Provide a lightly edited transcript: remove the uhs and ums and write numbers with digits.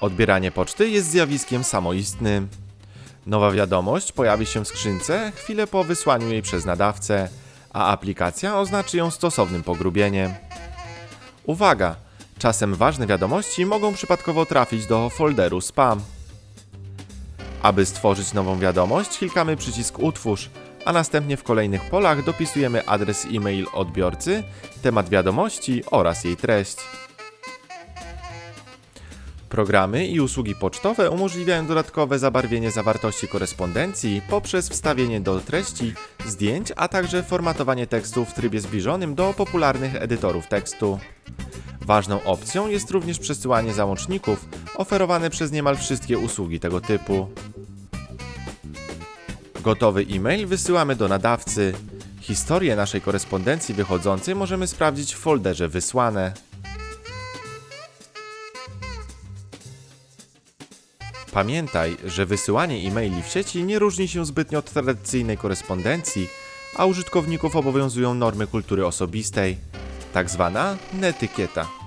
Odbieranie poczty jest zjawiskiem samoistnym. Nowa wiadomość pojawi się w skrzynce chwilę po wysłaniu jej przez nadawcę, a aplikacja oznaczy ją stosownym pogrubieniem. Uwaga! Czasem ważne wiadomości mogą przypadkowo trafić do folderu spam. Aby stworzyć nową wiadomość, klikamy przycisk Utwórz, a następnie w kolejnych polach dopisujemy adres e-mail odbiorcy, temat wiadomości oraz jej treść. Programy i usługi pocztowe umożliwiają dodatkowe zabarwienie zawartości korespondencji poprzez wstawienie do treści zdjęć, a także formatowanie tekstu w trybie zbliżonym do popularnych edytorów tekstu. Ważną opcją jest również przesyłanie załączników oferowane przez niemal wszystkie usługi tego typu. Gotowy e-mail wysyłamy do nadawcy. Historię naszej korespondencji wychodzącej możemy sprawdzić w folderze Wysłane. Pamiętaj, że wysyłanie e-maili w sieci nie różni się zbytnio od tradycyjnej korespondencji, a użytkowników obowiązują normy kultury osobistej, tak zwana netykieta.